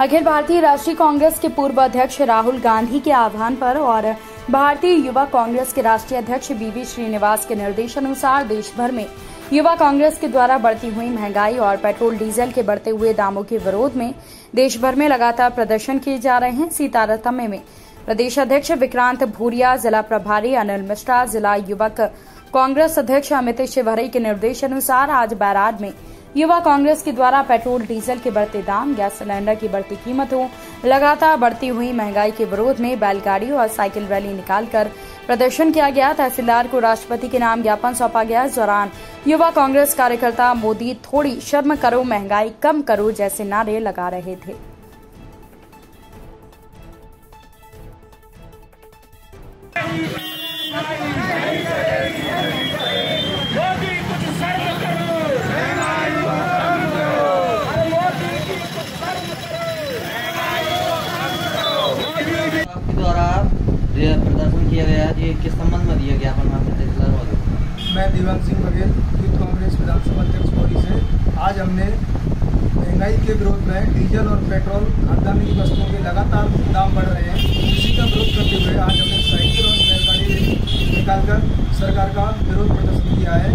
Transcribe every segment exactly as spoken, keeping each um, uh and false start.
अखिल भारतीय राष्ट्रीय कांग्रेस के पूर्व अध्यक्ष राहुल गांधी के आह्वान पर और भारतीय युवा कांग्रेस के राष्ट्रीय अध्यक्ष बी वी श्रीनिवास के निर्देशानुसार देश भर में युवा कांग्रेस के द्वारा बढ़ती हुई महंगाई और पेट्रोल डीजल के बढ़ते हुए दामों के विरोध में देश भर में लगातार प्रदर्शन किए जा रहे हैं। सीतारतम्य में प्रदेश अध्यक्ष विक्रांत भूरिया, जिला प्रभारी अनिल मिश्रा, जिला युवक कांग्रेस अध्यक्ष अमित शिवराय के निर्देशानुसार आज बैराड में युवा कांग्रेस के द्वारा पेट्रोल डीजल के बढ़ते दाम, गैस सिलेंडर की बढ़ती कीमतों, लगातार बढ़ती हुई महंगाई के विरोध में बैलगाड़ी और साइकिल रैली निकालकर प्रदर्शन किया गया। तहसीलदार को राष्ट्रपति के नाम ज्ञापन सौंपा गया। इस दौरान युवा कांग्रेस कार्यकर्ता मोदी थोड़ी शर्म करो, महंगाई कम करो जैसे नारे लगा रहे थे। प्रदर्शन किया गया है, ये किस संबंध में दिया गया? मैं दिव्यांग सिंह बघेल, यूथ कांग्रेस विधानसभा अध्यक्ष मौरी से आज हमने महंगाई के विरोध में डीजल और पेट्रोल खाद्यान्न की वस्तुओं के लगातार दाम बढ़ रहे हैं, इसी का विरोध करते हुए आज हमने साइकिल और बैलगाड़ी निकालकर सरकार का विरोध प्रदर्शन किया है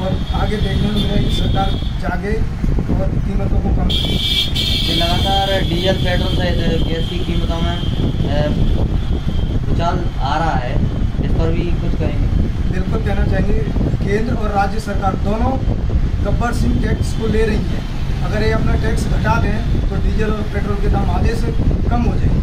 और आगे देखने में मिला कि सरकार जागे और कीमतों को कम करे। लगातार डीजल पेट्रोल सहित गैस की कीमतों में उछाल आ रहा है, इस पर भी कुछ कहेंगे? बिल्कुल कहना चाहेंगे, केंद्र और राज्य सरकार दोनों गब्बर सिंह टैक्स को ले रही है। अगर ये अपना टैक्स घटा दें तो डीजल और पेट्रोल के दाम आधे से कम हो जाएंगे।